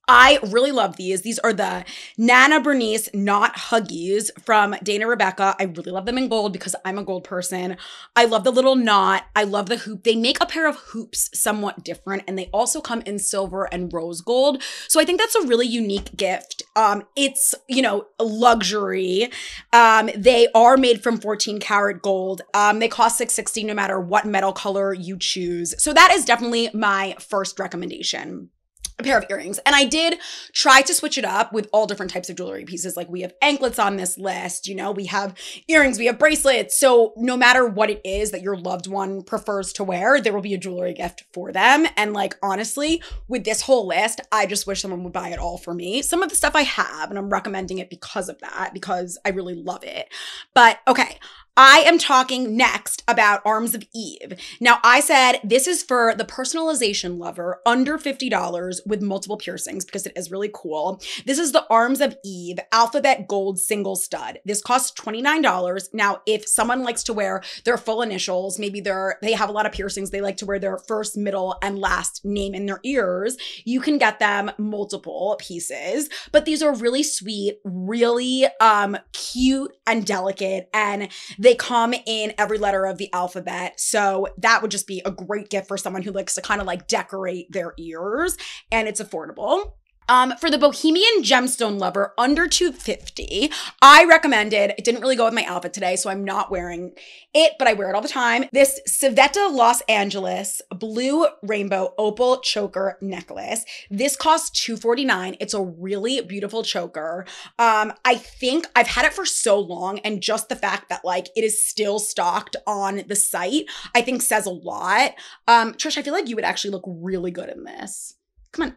I really love these. These are the Nana Bernice Knot Huggies from Dana Rebecca. I really love them in gold because I'm a gold person. I love the little knot. I love the hoop. They make a pair of hoops somewhat different, and they also come in silver and rose gold. So I think that's a really unique gift. Um, it's, you know, luxury. Um, they are made from fourteen karat gold. Um, they cost six hundred sixty dollars no matter what metal color you choose. So that is definitely my first recommendation. A pair of earrings. And I did try to switch it up with all different types of jewelry pieces. Like, we have anklets on this list, you know, we have earrings, we have bracelets. So no matter what it is that your loved one prefers to wear, there will be a jewelry gift for them. And like, honestly, with this whole list, I just wish someone would buy it all for me. Some of the stuff I have, and I'm recommending it because of that, because I really love it. But okay. I am talking next about Arms of Eve. Now, I said this is for the personalization lover under fifty dollars with multiple piercings because it is really cool. This is the Arms of Eve Alphabet Gold Single Stud. This costs twenty-nine dollars. Now, if someone likes to wear their full initials, maybe they're, they have a lot of piercings, they like to wear their first, middle, and last name in their ears, you can get them multiple pieces. But these are really sweet, really um, cute and delicate, and they come in every letter of the alphabet. So that would just be a great gift for someone who likes to kind of like decorate their ears, and it's affordable. Um, for the Bohemian Gemstone Lover under two hundred fifty dollars, I recommended, it didn't really go with my outfit today, so I'm not wearing it, but I wear it all the time. This Civetta Los Angeles Blue Rainbow Opal Choker Necklace. This costs two hundred forty-nine dollars. It's a really beautiful choker. Um, I think I've had it for so long, and just the fact that like it is still stocked on the site, I think says a lot. Um, Trish, I feel like you would actually look really good in this. Come on.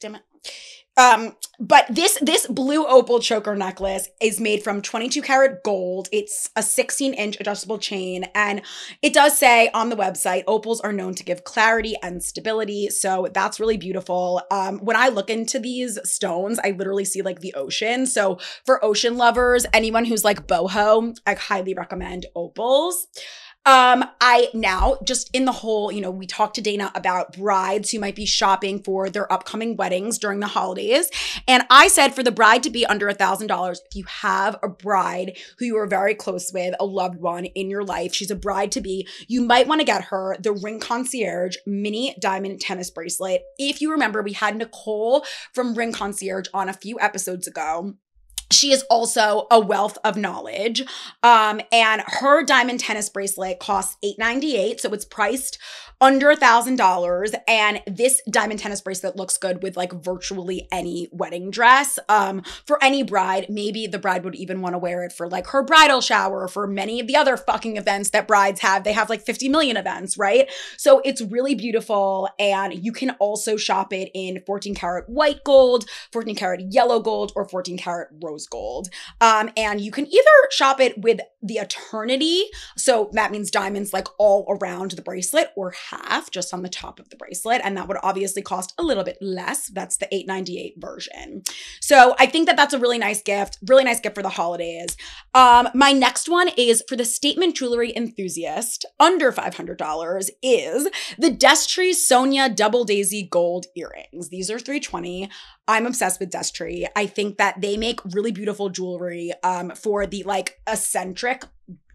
Damn it. Um, but this this blue opal choker necklace is made from twenty-two karat gold. It's a sixteen inch adjustable chain, and it does say on the website, opals are known to give clarity and stability. So that's really beautiful. Um, when I look into these stones, I literally see like the ocean. So for ocean lovers, anyone who's like boho, I highly recommend opals. Um, I now just in the whole, you know, we talked to Dana about brides who might be shopping for their upcoming weddings during the holidays. And I said for the bride to be under a thousand dollars, if you have a bride who you are very close with, a loved one in your life, she's a bride to be, you might want to get her the Ring Concierge mini diamond tennis bracelet. If you remember, we had Nicole from Ring Concierge on a few episodes ago. She is also a wealth of knowledge, um, and her diamond tennis bracelet costs eight ninety-eight, so it's priced under a thousand dollars, and this diamond tennis bracelet looks good with like virtually any wedding dress, um, for any bride. Maybe the bride would even want to wear it for like her bridal shower, for many of the other fucking events that brides have. They have like fifty million events, right? So it's really beautiful, and you can also shop it in fourteen karat white gold, fourteen karat yellow gold, or fourteen karat rose gold. Um, and you can either shop it with the eternity, so that means diamonds like all around the bracelet, or half just on the top of the bracelet, and that would obviously cost a little bit less. That's the eight ninety-eight version. So I think that that's a really nice gift, really nice gift for the holidays. Um, my next one is for the statement jewelry enthusiast, under five hundred dollars, is the DESTREE Sonia Double Daisy Gold Earrings. These are three twenty. I'm obsessed with DESTREE. I think that they make really beautiful jewelry um, for the like eccentric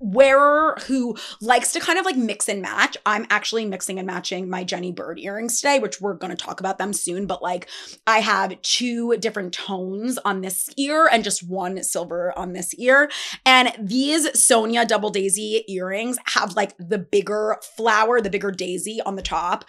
wearer who likes to kind of like mix and match. I'm actually mixing and matching my Jenny Bird earrings today, which we're going to talk about them soon. But like I have two different tones on this ear and just one silver on this ear. And these Sonia Double Daisy earrings have like the bigger flower, the bigger daisy on the top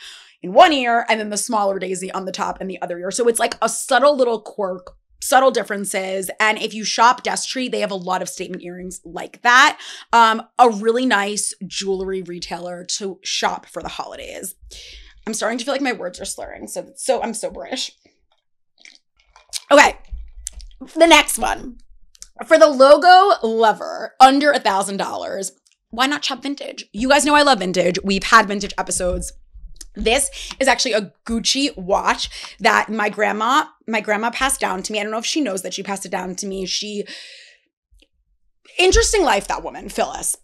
in one ear, and then the smaller daisy on the top in the other ear. So it's like a subtle little quirk, subtle differences. And if you shop DESTREE, they have a lot of statement earrings like that. Um, a really nice jewelry retailer to shop for the holidays. I'm starting to feel like my words are slurring, so so I'm soberish. Okay, the next one. For the logo lover, under a thousand dollars, why not shop vintage? You guys know I love vintage. We've had vintage episodes. This is actually a Gucci watch that my grandma, my grandma passed down to me. I don't know if she knows that she passed it down to me. She, interesting life, that woman, Phyllis.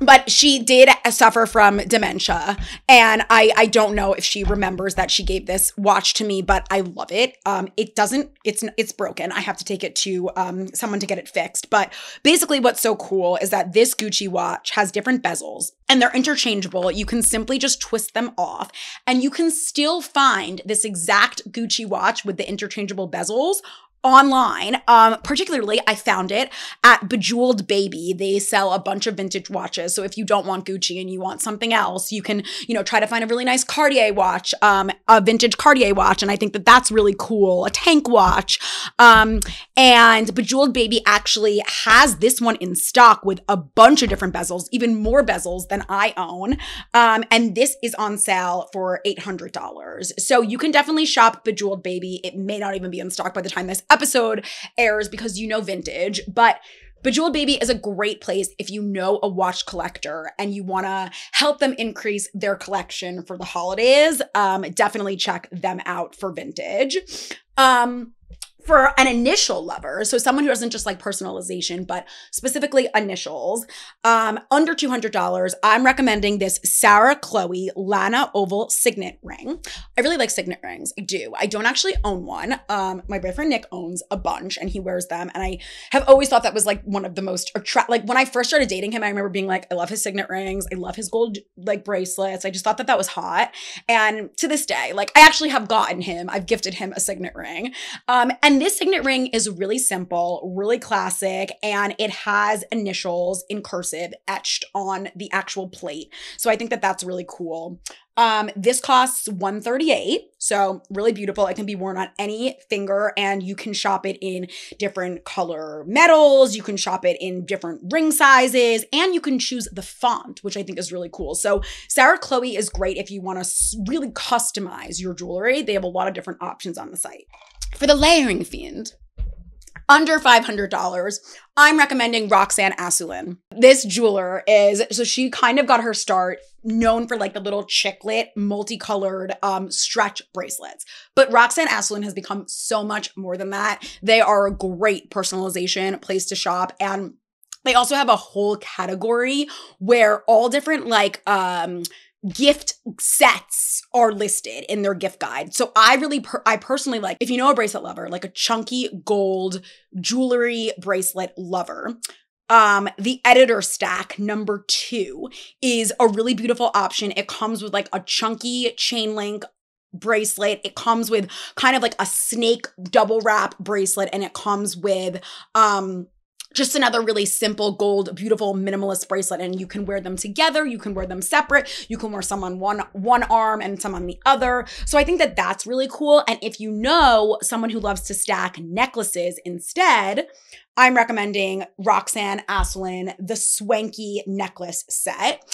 But she did suffer from dementia, and I, I don't know if she remembers that she gave this watch to me, but I love it. Um, it doesn't, it's it's broken. I have to take it to um, someone to get it fixed. But basically what's so cool is that this Gucci watch has different bezels, and they're interchangeable. You can simply just twist them off, and you can still find this exact Gucci watch with the interchangeable bezels online. Um, particularly, I found it at Bejeweled Baby. They sell a bunch of vintage watches. So if you don't want Gucci and you want something else, you can, you know, try to find a really nice Cartier watch, um, a vintage Cartier watch. And I think that that's really cool. A Tank watch. Um, and Bejeweled Baby actually has this one in stock with a bunch of different bezels, even more bezels than I own. Um, and this is on sale for eight hundred dollars. So you can definitely shop Bejeweled Baby. It may not even be in stock by the time this episode airs, because you know vintage, but Bejeweled Baby is a great place if you know a watch collector and you want to help them increase their collection for the holidays. Um, definitely check them out for vintage. Um, for an initial lover, so someone who doesn't just like personalization, but specifically initials, um, under two hundred dollars, I'm recommending this Sarah Chloe Lana Oval Signet Ring. I really like signet rings. I do. I don't actually own one. Um, my boyfriend Nick owns a bunch, and he wears them. And I have always thought that was like one of the most attractive. Like when I first started dating him, I remember being like, I love his signet rings. I love his gold like bracelets. I just thought that that was hot. And to this day, like I actually have gotten him. I've gifted him a signet ring. Um, and And this signet ring is really simple, really classic, and it has initials in cursive etched on the actual plate. So I think that that's really cool. Um, this costs one thirty-eight, so really beautiful. It can be worn on any finger, and you can shop it in different color metals. You can shop it in different ring sizes, and you can choose the font, which I think is really cool. So Sarah Chloe is great if you want to really customize your jewelry. They have a lot of different options on the site. For the layering fiend, under five hundred dollars, I'm recommending Roxanne Assoulin. This jeweler is, so she kind of got her start known for like the little chiclet, multicolored um, stretch bracelets. But Roxanne Assoulin has become so much more than that. They are a great personalization place to shop, and they also have a whole category where all different like, um, gift sets are listed in their gift guide. So I really, per I personally like, if you know a bracelet lover, like a chunky gold jewelry bracelet lover, um, the editor stack number two is a really beautiful option. It comes with like a chunky chain link bracelet. It comes with kind of like a snake double wrap bracelet, and it comes with um just another really simple gold, beautiful minimalist bracelet. And you can wear them together, you can wear them separate, you can wear some on one one arm and some on the other. So I think that that's really cool. And if you know someone who loves to stack necklaces instead, I'm recommending Roxanne Assoulin, the Swanky Necklace Set.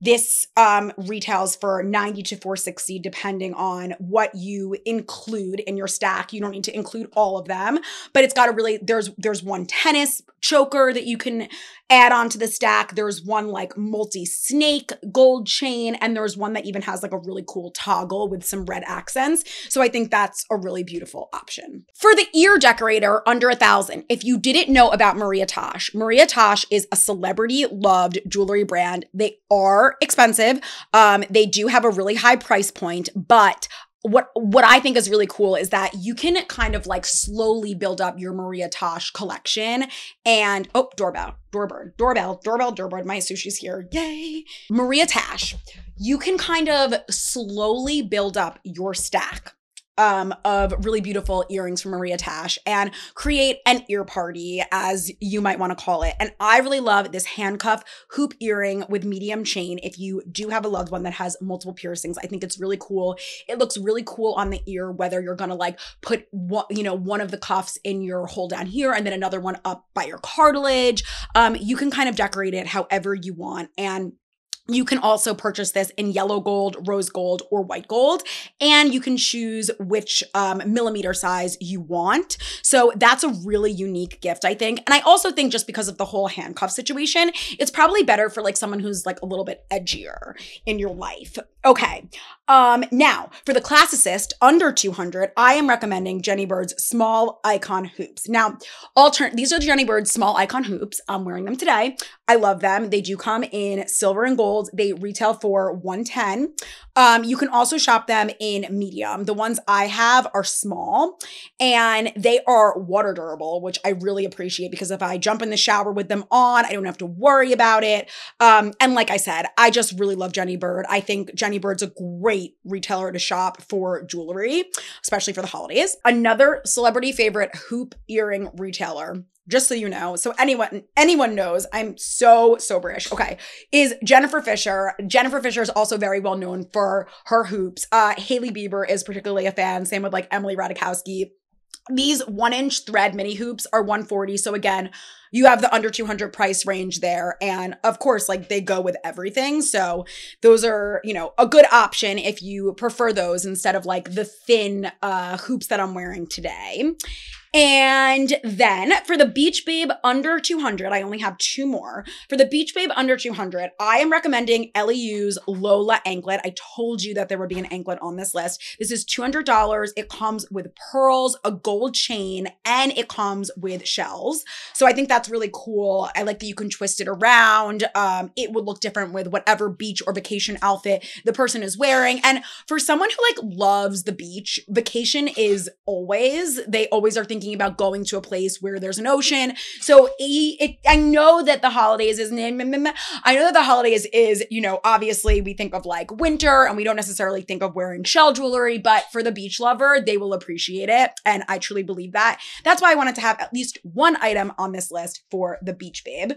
This um, retails for ninety to four sixty, depending on what you include in your stack. You don't need to include all of them, but it's got a really, there's there's one tennis choker that you can add onto the stack. There's one like multi-snake gold chain, and there's one that even has like a really cool toggle with some red accents. So I think that's a really beautiful option. For the ear decorator, under a thousand, if you didn't know about Maria Tash. Maria Tash is a celebrity-loved jewelry brand. They are expensive. Um, they do have a really high price point, but What what I think is really cool is that you can kind of like slowly build up your Maria Tash collection. And oh, doorbell, doorbird, doorbell, doorbell, doorbird. My sushi's here. Yay. Maria Tash. You can kind of slowly build up your stack um, of really beautiful earrings from Maria Tash and create an ear party, as you might want to call it. And I really love this handcuff hoop earring with medium chain. If you do have a loved one that has multiple piercings, I think it's really cool. It looks really cool on the ear, whether you're going to like put one, you know, one of the cuffs in your hole down here and then another one up by your cartilage. Um, you can kind of decorate it however you want. And you can also purchase this in yellow gold, rose gold, or white gold, and you can choose which um, millimeter size you want. So that's a really unique gift, I think. And I also think just because of the whole handcuff situation, it's probably better for like someone who's like a little bit edgier in your life. Okay, um, now for the classicist under two hundred, I am recommending Jenny Bird's Small Icon Hoops. Now, altern these are Jenny Bird's Small Icon Hoops. I'm wearing them today. I love them. They do come in silver and gold. They retail for one ten. Um, you can also shop them in medium. The ones I have are small, and they are water durable, which I really appreciate because if I jump in the shower with them on, I don't have to worry about it. Um, and like I said, I just really love Jenny Bird. I think Jenny Bird's a great retailer to shop for jewelry, especially for the holidays. Another celebrity favorite hoop earring retailer, just so you know, so anyone anyone knows I'm so soberish, okay, is Jennifer Fisher. Jennifer Fisher is also very well known for her hoops. Uh, Hailey Bieber is particularly a fan, same with like Emily Ratajkowski. These one inch thread mini hoops are one forty. So again, you have the under two hundred price range there. And of course, like they go with everything. So those are, you know, a good option if you prefer those instead of like the thin uh, hoops that I'm wearing today. And then for the Beach Babe under two hundred, I only have two more. For the Beach Babe under two hundred, I am recommending L E U's Lola anklet. I told you that there would be an anklet on this list. This is two hundred dollars. It comes with pearls, a gold chain, and it comes with shells. So I think that's really cool. I like that you can twist it around. Um, it would look different with whatever beach or vacation outfit the person is wearing. And for someone who like loves the beach, vacation is always, they always are thinking about going to a place where there's an ocean. So it, it, I know that the holidays is, I know that the holidays is, you know, obviously we think of like winter and we don't necessarily think of wearing shell jewelry, but for the beach lover, they will appreciate it. And I truly believe that. That's why I wanted to have at least one item on this list for the Beach Babe.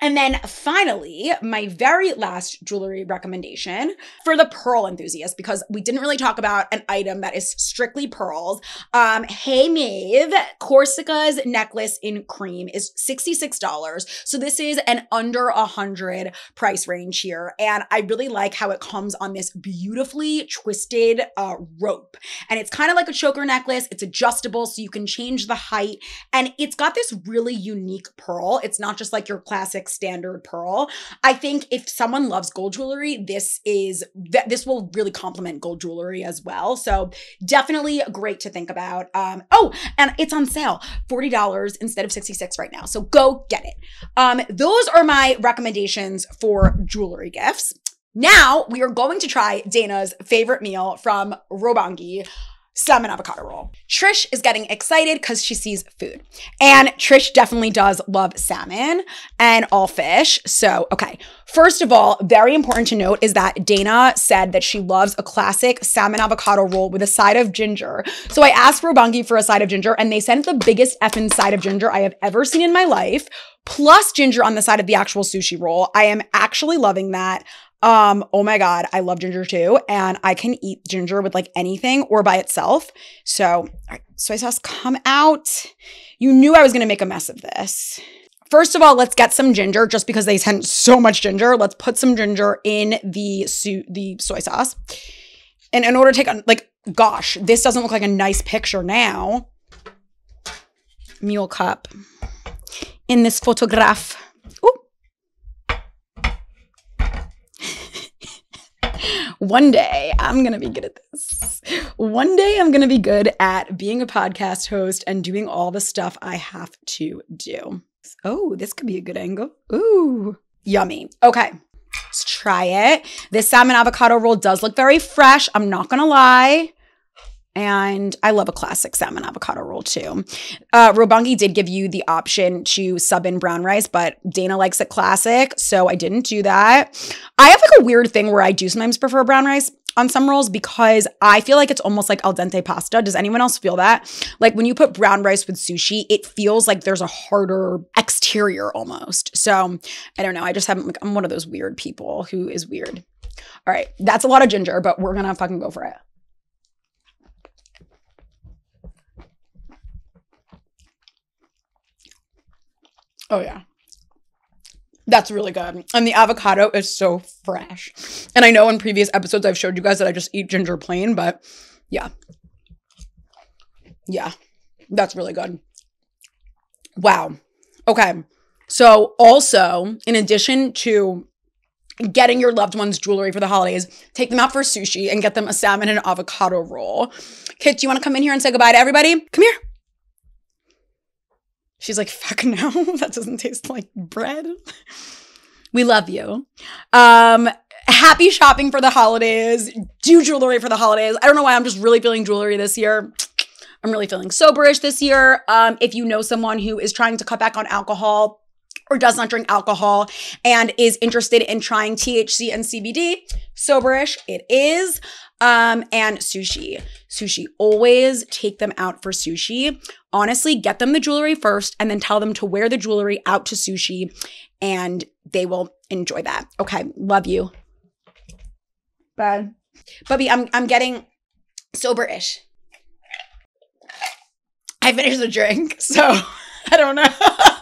And then finally, my very last jewelry recommendation for the pearl enthusiast, because we didn't really talk about an item that is strictly pearls. Um, HEYMAEVE Corsica's Necklace in Cream is sixty-six dollars. So this is an under one hundred price range here. And I really like how it comes on this beautifully twisted uh, rope. And it's kind of like a choker necklace. It's adjustable, so you can change the height. And it's got this really unique pearl. It's not just like your classic standard pearl. I think if someone loves gold jewelry, this is th this will really complement gold jewelry as well. So definitely great to think about. Um, oh, and it's on sale, forty dollars instead of sixty-six dollars right now. So go get it. Um, those are my recommendations for jewelry gifts. Now we are going to try Dana's favorite meal from Robongi. salmon avocado roll. Trish is getting excited because she sees food. And Trish definitely does love salmon and all fish. So, okay. First of all, very important to note is that Dana said that she loves a classic salmon avocado roll with a side of ginger. So I asked Robongi for a side of ginger and they sent the biggest effing side of ginger I have ever seen in my life, plus ginger on the side of the actual sushi roll. I am actually loving that. Um, oh my God, I love ginger too. And I can eat ginger with like anything or by itself. So soy sauce, come out. You knew I was gonna make a mess of this. First of all, let's get some ginger just because they sent so much ginger. Let's put some ginger in the, so the soy sauce. And in order to take on, like, gosh, this doesn't look like a nice picture now. Mule cup in this photograph. One day I'm gonna be good at this. One day I'm gonna be good at being a podcast host and doing all the stuff I have to do. Oh, this could be a good angle. Ooh, yummy. Okay, let's try it. This salmon avocado roll does look very fresh, I'm not gonna lie. And I love a classic salmon avocado roll too. Uh, Robongi did give you the option to sub in brown rice, but Dana likes it classic, so I didn't do that. I have like a weird thing where I do sometimes prefer brown rice on some rolls because I feel like it's almost like al dente pasta. Does anyone else feel that? Like when you put brown rice with sushi, it feels like there's a harder exterior almost. So I don't know, I just haven't, like, I'm one of those weird people who is weird. All right, that's a lot of ginger, but we're gonna fucking go for it. Oh yeah, that's really good. And the avocado is so fresh. And I know in previous episodes, I've showed you guys that I just eat ginger plain, but yeah. Yeah, that's really good. Wow, okay. So also, in addition to getting your loved one's jewelry for the holidays, take them out for sushi and get them a salmon and avocado roll. Kit, do you wanna come in here and say goodbye to everybody? Come here. She's like, fuck no, that doesn't taste like bread. We love you. Um, happy shopping for the holidays. Do jewelry for the holidays. I don't know why, I'm just really feeling jewelry this year. I'm really feeling soberish this year. Um, if you know someone who is trying to cut back on alcohol or does not drink alcohol and is interested in trying T H C and C B D, soberish it is. Um, and sushi. Sushi. Always take them out for sushi. Honestly, get them the jewelry first and then tell them to wear the jewelry out to sushi and they will enjoy that. Okay, love you. Bye. Bubby, I'm, I'm getting soberish. I finished the drink, so I don't know.